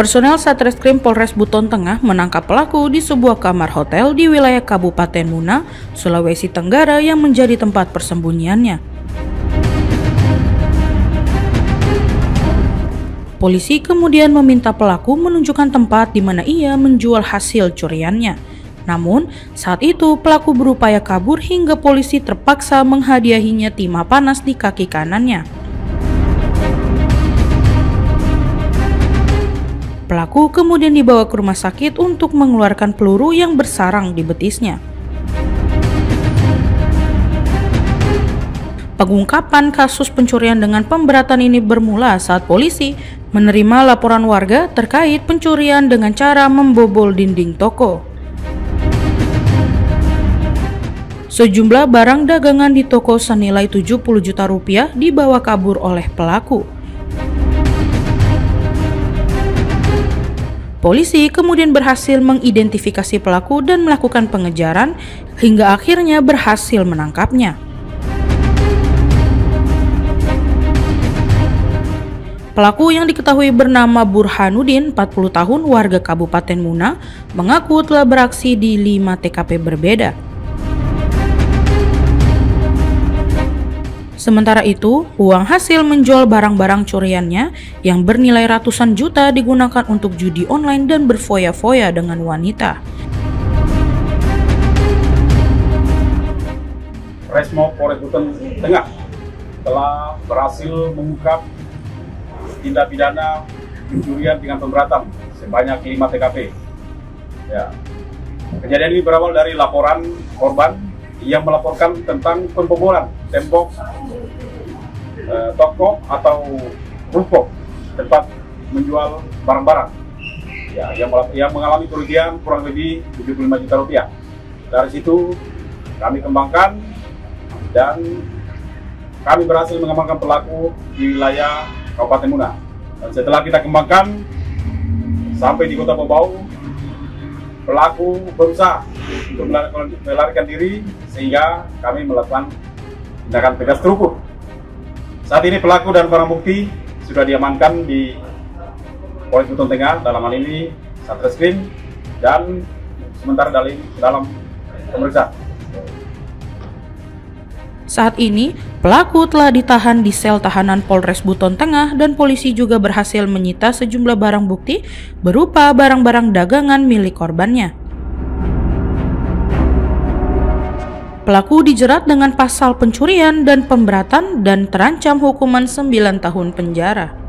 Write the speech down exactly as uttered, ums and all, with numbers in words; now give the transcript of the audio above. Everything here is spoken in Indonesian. Personel Satreskrim Polres Buton Tengah menangkap pelaku di sebuah kamar hotel di wilayah Kabupaten Muna, Sulawesi Tenggara yang menjadi tempat persembunyiannya. Polisi kemudian meminta pelaku menunjukkan tempat di mana ia menjual hasil curiannya. Namun, saat itu pelaku berupaya kabur hingga polisi terpaksa menghadiahinya timah panas di kaki kanannya. Pelaku kemudian dibawa ke rumah sakit untuk mengeluarkan peluru yang bersarang di betisnya. Pengungkapan kasus pencurian dengan pemberatan ini bermula saat polisi menerima laporan warga terkait pencurian dengan cara membobol dinding toko. Sejumlah barang dagangan di toko senilai tujuh puluh juta rupiah dibawa kabur oleh pelaku. Polisi kemudian berhasil mengidentifikasi pelaku dan melakukan pengejaran hingga akhirnya berhasil menangkapnya. Pelaku yang diketahui bernama Burhanuddin, empat puluh tahun, warga Kabupaten Muna, mengaku telah beraksi di lima T K P berbeda. Sementara itu, uang hasil menjual barang-barang curiannya yang bernilai ratusan juta digunakan untuk judi online dan berfoya-foya dengan wanita. Resmo Polres Buton Tengah telah berhasil mengungkap tindak pidana pencurian dengan pemberatan sebanyak lima T K P. Ya. Kejadian ini berawal dari laporan korban yang melaporkan tentang pembobolan tembok eh, toko atau ruko tempat menjual barang-barang ya, yang, yang mengalami kerugian kurang lebih tujuh puluh lima juta rupiah. Dari situ kami kembangkan dan kami berhasil mengamankan pelaku di wilayah Kabupaten Muna. Dan setelah kita kembangkan sampai di Kota Pembau, pelaku berusaha untuk melarikan diri sehingga kami melakukan tindakan tegas terukur. Saat ini pelaku dan barang bukti sudah diamankan di Polres Buton Tengah, dalam hal ini Satreskrim, dan sementara dalam dalam pemeriksaan. Saat ini, pelaku telah ditahan di sel tahanan Polres Buton Tengah dan polisi juga berhasil menyita sejumlah barang bukti berupa barang-barang dagangan milik korbannya. Pelaku dijerat dengan pasal pencurian dan pemberatan dan terancam hukuman sembilan tahun penjara.